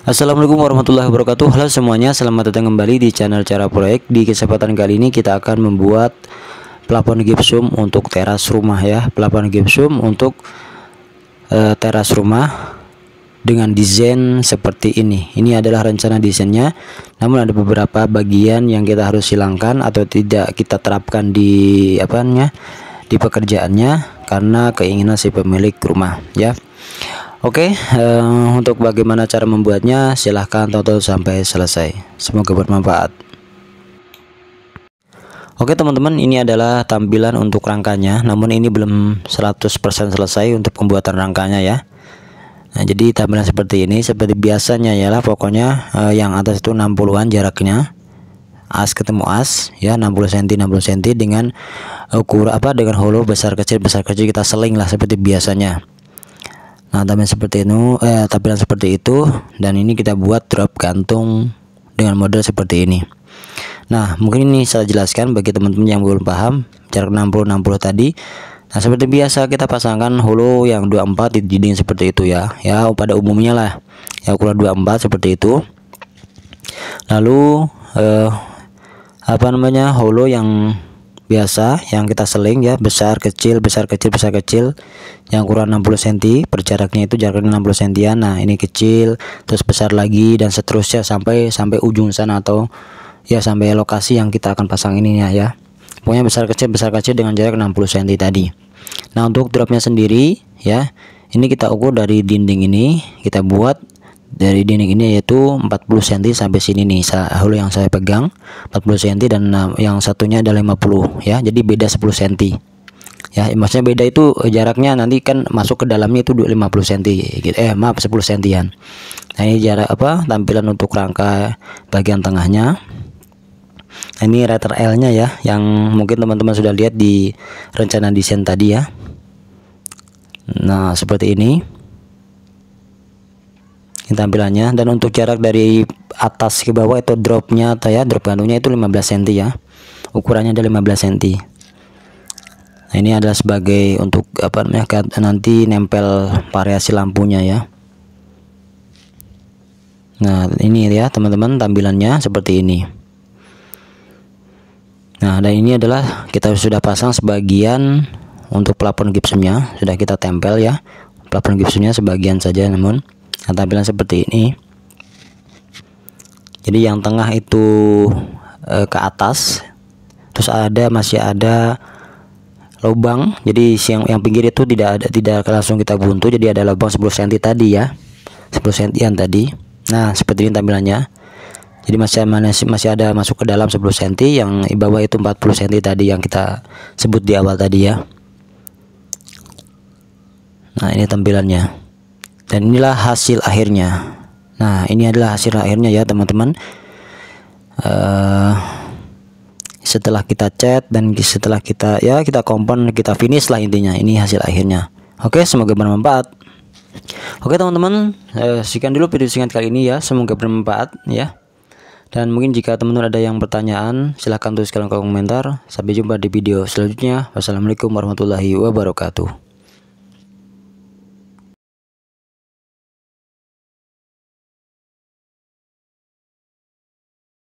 Assalamualaikum warahmatullahi wabarakatuh. Halo semuanya, selamat datang kembali di channel Cara Proyek. Di kesempatan kali ini kita akan membuat plafon gypsum untuk teras rumah ya, plafon gypsum untuk teras rumah dengan desain seperti ini. Ini adalah rencana desainnya, namun ada beberapa bagian yang kita harus hilangkan atau tidak kita terapkan di di pekerjaannya karena keinginan si pemilik rumah ya. Oke, untuk bagaimana cara membuatnya silahkan tonton sampai selesai, semoga bermanfaat. Oke teman-teman, ini adalah tampilan untuk rangkanya, namun ini belum 100% selesai untuk pembuatan rangkanya ya. Nah, jadi tampilan seperti ini, seperti biasanya ialah pokoknya yang atas itu 60-an jaraknya, as ketemu as ya, 60 cm dengan ukuran dengan holo besar kecil kita seling lah seperti biasanya. Nah, tampilan seperti itu, dan ini kita buat drop gantung dengan model seperti ini. Nah, mungkin ini saya jelaskan bagi teman-teman yang belum paham jarak 60-60 tadi. Nah, seperti biasa kita pasangkan holo yang 24 di dinding seperti itu ya. Ya, pada umumnya lah. Ya, ukuran 24 seperti itu. Lalu holo yang biasa yang kita seling ya, besar kecil yang kurang 60 cm per jaraknya, itu jaraknya 60 cm. Nah, ini kecil terus besar lagi dan seterusnya sampai ujung sana atau ya sampai lokasi yang kita akan pasang ininya ya. Pokoknya besar kecil dengan jarak 60 cm tadi. Nah, untuk dropnya sendiri ya, ini kita ukur dari dinding ini, kita buat dari dinding ini yaitu 40 cm sampai sini nih hulu yang saya pegang 40 cm, dan yang satunya ada 50 ya, jadi beda 10 cm ya, maksudnya beda itu jaraknya, nanti kan masuk ke dalamnya itu 50 cm gitu, maaf 10 cm-an. Nah, ini jarak tampilan untuk rangka bagian tengahnya. Nah, ini letter L nya ya, yang mungkin teman-teman sudah lihat di rencana desain tadi ya. Nah, seperti ini tampilannya, dan untuk jarak dari atas ke bawah itu dropnya atau ya drop gantungnya itu 15 cm ya, ukurannya ada 15 cm. Nah, ini adalah sebagai untuk nanti nempel variasi lampunya ya. Nah, ini ya teman-teman tampilannya seperti ini. Nah, dan ini adalah kita sudah pasang sebagian untuk plafon gypsumnya, sudah kita tempel ya, plafon gypsumnya sebagian saja namun. Nah, tampilan seperti ini, jadi yang tengah itu ke atas, terus masih ada lubang, jadi yang pinggir itu tidak langsung kita buntu, jadi ada lubang 10 cm tadi ya, 10 cm tadi. Nah, seperti ini tampilannya, jadi masih ada masuk ke dalam 10 cm, yang bawah itu 40 cm tadi yang kita sebut di awal tadi ya. Nah, ini tampilannya. Dan inilah hasil akhirnya. Nah, ini adalah hasil akhirnya ya teman-teman. Setelah kita cat dan setelah kita kompon, kita finish lah intinya. Ini hasil akhirnya. Oke, semoga bermanfaat. Oke teman-teman, sekian dulu video singkat kali ini ya. Semoga bermanfaat ya. Dan mungkin jika teman-teman ada yang pertanyaan, silahkan tuliskan komentar. Sampai jumpa di video selanjutnya. Wassalamualaikum warahmatullahi wabarakatuh.